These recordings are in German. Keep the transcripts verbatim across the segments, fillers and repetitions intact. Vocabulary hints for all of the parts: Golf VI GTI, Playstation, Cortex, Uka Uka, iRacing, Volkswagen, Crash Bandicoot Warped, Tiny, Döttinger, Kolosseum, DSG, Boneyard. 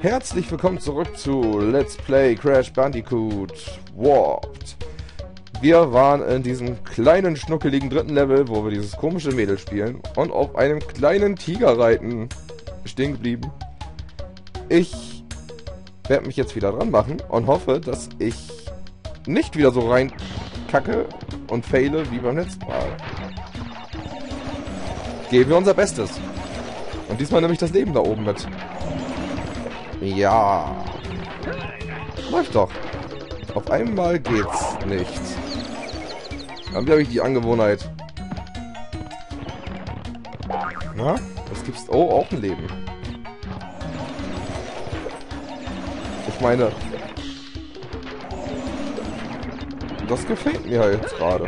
Herzlich willkommen zurück zu Let's Play Crash Bandicoot Warped. Wir waren in diesem kleinen, schnuckeligen dritten Level, wo wir dieses komische Mädel spielen und auf einem kleinen Tiger reiten stehen geblieben. Ich werde mich jetzt wieder dran machen und hoffe, dass ich nicht wieder so rein kacke und faile wie beim letzten Mal. Geben wir unser Bestes. Und diesmal nehme ich das Leben da oben mit. Ja. Läuft doch. Auf einmal geht's nicht. Dann habe ich die Angewohnheit. Na? Was gibt's? Oh, auch ein Leben. Ich meine... Das gefällt mir halt jetzt gerade.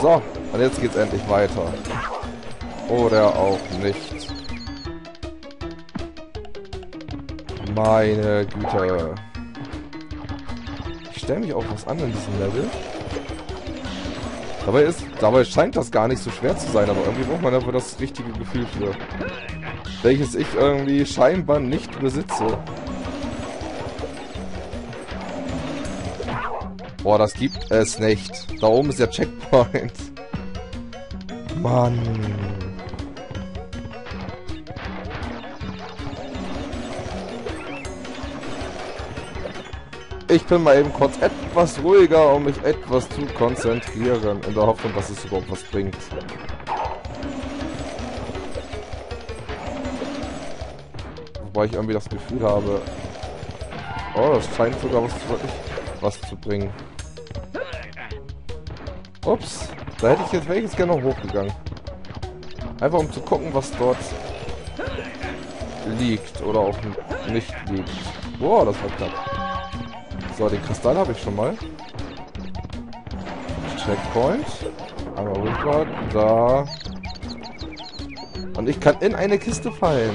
So. Und jetzt geht's endlich weiter. Oder auch nicht. Meine Güte. Ich stelle mich auf was an in diesem Level. Dabei ist, dabei scheint das gar nicht so schwer zu sein, aber irgendwie braucht man dafür das richtige Gefühl für. Welches ich irgendwie scheinbar nicht besitze. Boah, das gibt es nicht. Da oben ist der Checkpoint. Mann. Ich bin mal eben kurz etwas ruhiger, um mich etwas zu konzentrieren. In der Hoffnung, dass es überhaupt was bringt. Wobei ich irgendwie das Gefühl habe... Oh, das scheint sogar was zu, was zu bringen. Ups. Da hätte ich jetzt welches gerne noch hochgegangen. Einfach um zu gucken, was dort liegt oder auch nicht liegt. Boah, das war knapp. So, den Kristall habe ich schon mal. Checkpoint. Einmal rückwärts. Da. Und ich kann in eine Kiste fallen.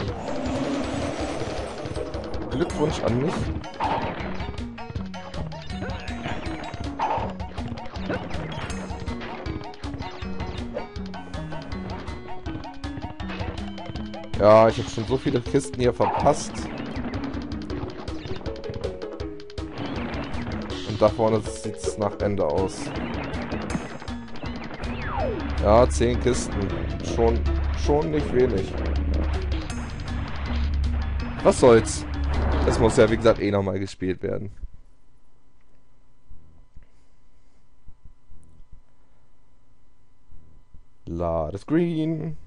Glückwunsch an mich. Ja, ich habe schon so viele Kisten hier verpasst. Und da vorne sieht es nach Ende aus. Ja, zehn Kisten. Schon, schon nicht wenig. Was soll's? Das muss ja, wie gesagt, eh nochmal gespielt werden. Lade Screen.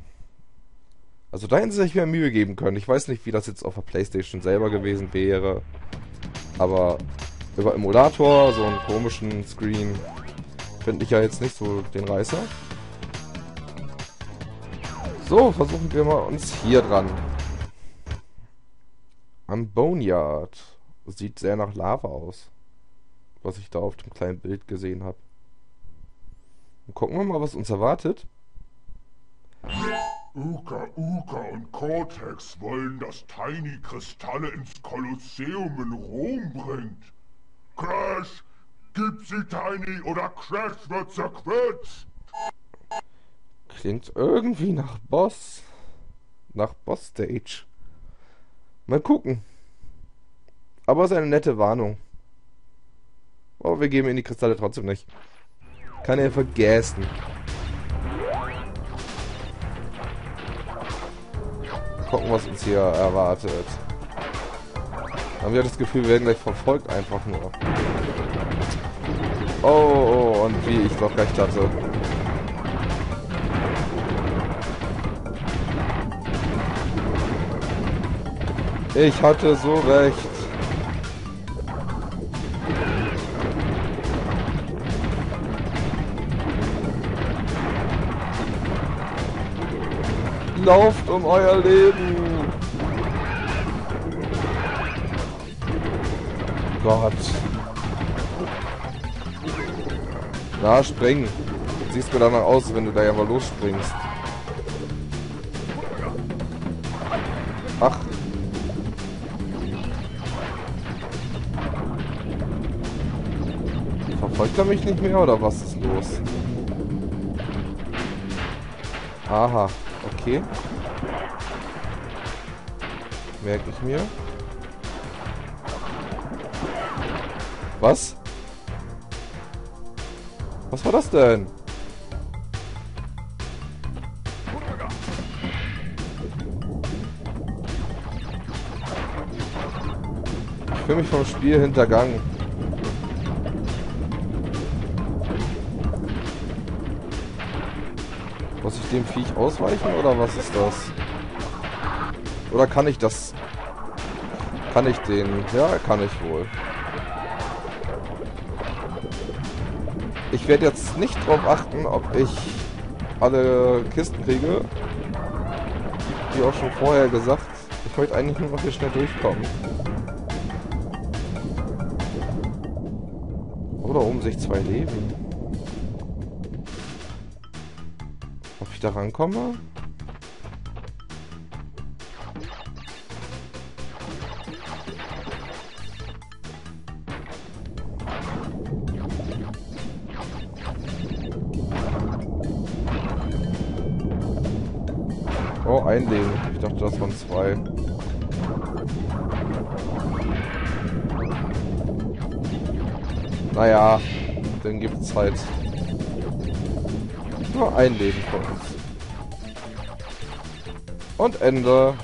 Also da hätten sie sich mehr Mühe geben können. Ich weiß nicht, wie das jetzt auf der Playstation selber gewesen wäre. Aber über Emulator, so einen komischen Screen, finde ich ja jetzt nicht so den Reißer. So, versuchen wir mal uns hier dran. Am Boneyard. Sieht sehr nach Lava aus. Was ich da auf dem kleinen Bild gesehen habe. Gucken wir mal, was uns erwartet. Uka Uka und Cortex wollen, dass Tiny Kristalle ins Kolosseum in Rom bringt. Crash, gib sie Tiny oder Crash wird zerquetscht. Klingt irgendwie nach Boss. Nach Boss-Stage. Mal gucken. Aber es ist eine nette Warnung. Aber wir geben ihnen die Kristalle trotzdem nicht. Kann er vergessen. Gucken, was uns hier erwartet. Haben wir das Gefühl, wir werden gleich verfolgt einfach nur. Oh, oh, und wie ich doch recht hatte. Ich hatte so recht. Lauft um euer Leben! Gott. Na, spring. Siehst du danach aus, wenn du da ja mal losspringst. Ach. Verfolgt er mich nicht mehr oder was ist los? Aha. Okay. merke ich mir. Was? Was war das denn? Ich fühle mich vom Spiel hintergangen. Muss ich dem Viech ausweichen oder was ist das? Oder kann ich das? Kann ich den? Ja, kann ich wohl. Ich werde jetzt nicht drauf achten, ob ich alle Kisten kriege. Wie auch schon vorher gesagt. Ich möchte eigentlich nur noch hier schnell durchkommen. Oder um sich zwei Leben. Ob ich da rankomme? Oh, ein Leben. Ich dachte, das waren zwei. Naja, dann gibt es halt nur ein Leben von uns. Und Ende.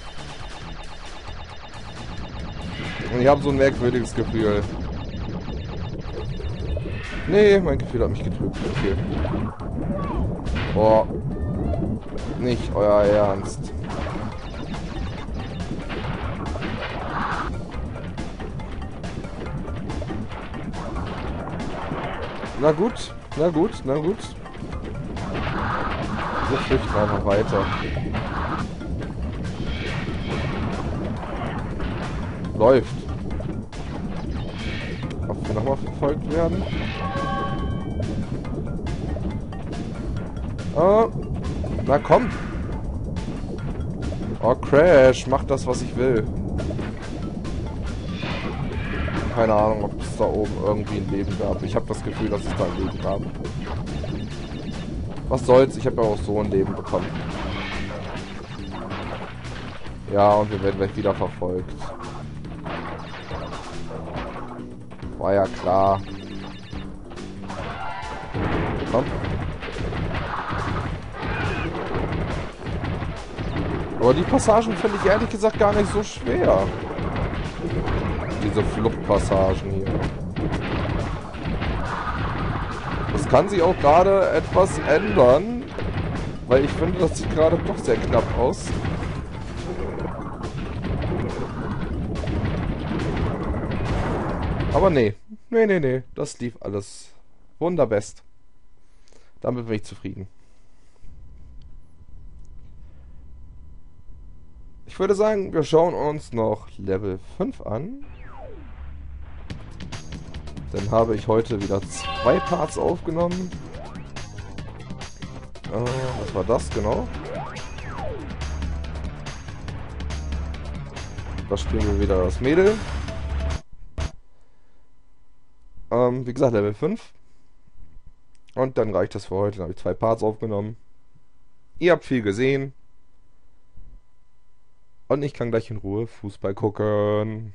Und ich habe so ein merkwürdiges Gefühl. Nee, mein Gefühl hat mich getrübt. Okay. Oh. Nicht euer Ernst. Na gut, na gut, na gut. Wir flüchten einfach weiter. Läuft. Ob wir nochmal verfolgt werden? Ah. Na komm! Oh Crash, mach das, was ich will. Keine Ahnung, ob es da oben irgendwie ein Leben gab. Ich habe das Gefühl, dass es da ein Leben gab. Was soll's, ich habe ja auch so ein Leben bekommen. Ja, und wir werden gleich wieder verfolgt. War ja klar. Komm. Aber die Passagen finde ich ehrlich gesagt gar nicht so schwer. Diese Fluchtpassagen hier. Das kann sich auch gerade etwas ändern. Weil ich finde, das sieht gerade doch sehr knapp aus. Aber nee. Nee, nee, nee. Das lief alles wunderbest. Damit bin ich zufrieden. Ich würde sagen, wir schauen uns noch Level fünf an. Dann habe ich heute wieder zwei Parts aufgenommen. Äh, was war das genau? Da spielen wir wieder das Mädel. Ähm, wie gesagt, Level fünf. Und dann reicht das für heute. Dann habe ich zwei Parts aufgenommen. Ihr habt viel gesehen. Und ich kann gleich in Ruhe Fußball gucken.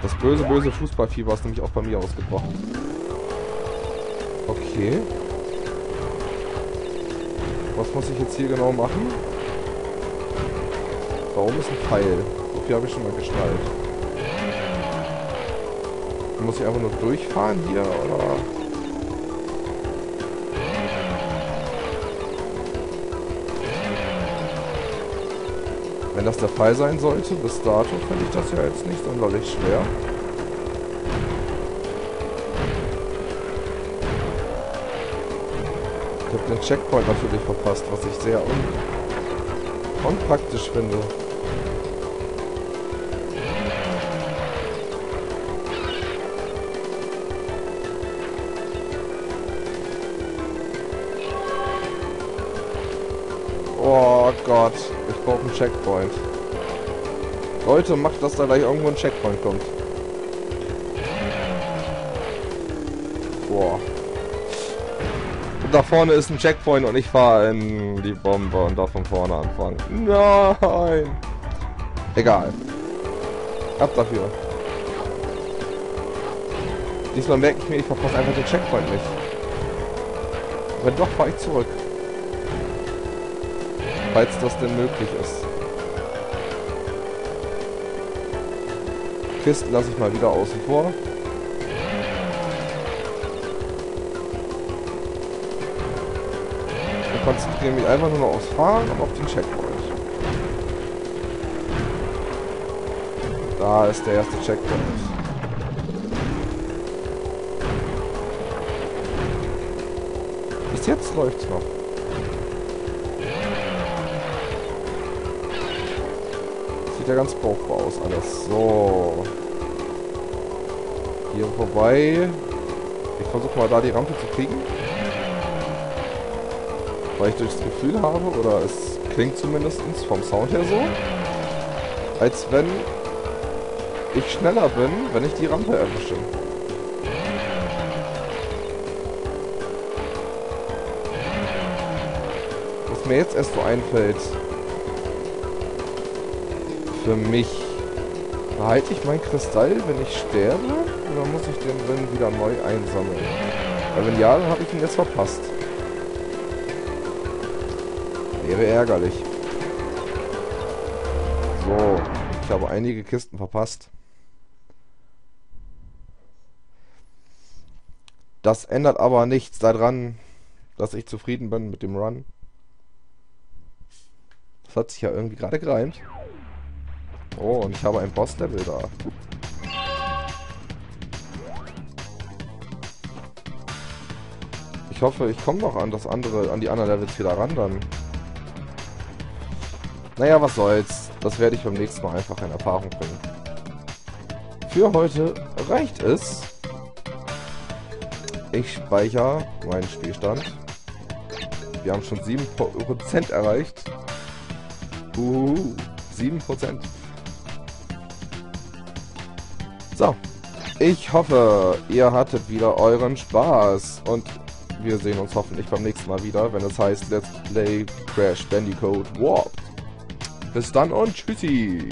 Das böse, böse Fußballfieber ist nämlich auch bei mir ausgebrochen. Okay. Was muss ich jetzt hier genau machen? Warum ist ein Pfeil? So viel habe ich schon mal geschnallt. Muss ich einfach nur durchfahren hier, oder? Wenn das der Fall sein sollte, bis dato finde ich das ja jetzt nicht sonderlich schwer. Ich habe den Checkpoint natürlich verpasst, was ich sehr un unpraktisch finde. Oh Gott, ich brauche einen Checkpoint. Leute, macht, dass da gleich irgendwo ein Checkpoint kommt. Boah. Und da vorne ist ein Checkpoint und ich fahre in die Bombe und da von vorne anfangen. Nein! Egal. Ab dafür. Diesmal merke ich mir, ich verpasse einfach den Checkpoint nicht. Aber doch fahre ich zurück. Falls das denn möglich ist. Kisten lasse ich mal wieder außen vor. Ich konzentriere mich einfach nur noch aufs Fahren und auf den Checkpoint. Da ist der erste Checkpoint. Bis jetzt läuft's noch. Sieht ja ganz brauchbar aus alles. So. Hier vorbei. Ich versuche mal da die Rampe zu kriegen. Weil ich durchs Gefühl habe, oder es klingt zumindest vom Sound her so, als wenn ich schneller bin, wenn ich die Rampe erwische. Was mir jetzt erst so einfällt, für mich, behalte ich meinen Kristall, wenn ich sterbe, oder muss ich den dann wieder neu einsammeln? Weil wenn ja, dann habe ich ihn jetzt verpasst. Wäre ärgerlich. So, ich habe einige Kisten verpasst. Das ändert aber nichts daran, dass ich zufrieden bin mit dem Run. Das hat sich ja irgendwie gerade gereimt. Oh, und ich habe ein Boss-Level da. Ich hoffe, ich komme noch an das andere, an die anderen Levels wieder ran dann. Naja, was soll's. Das werde ich beim nächsten Mal einfach in Erfahrung bringen. Für heute reicht es. Ich speichere meinen Spielstand. Wir haben schon sieben Prozent erreicht. Uhuhu, sieben Prozent. So. Ich hoffe, ihr hattet wieder euren Spaß. Und wir sehen uns hoffentlich beim nächsten Mal wieder, wenn es heißt Let's Play Crash Bandicoot Warped. Bis dann und tschüssi!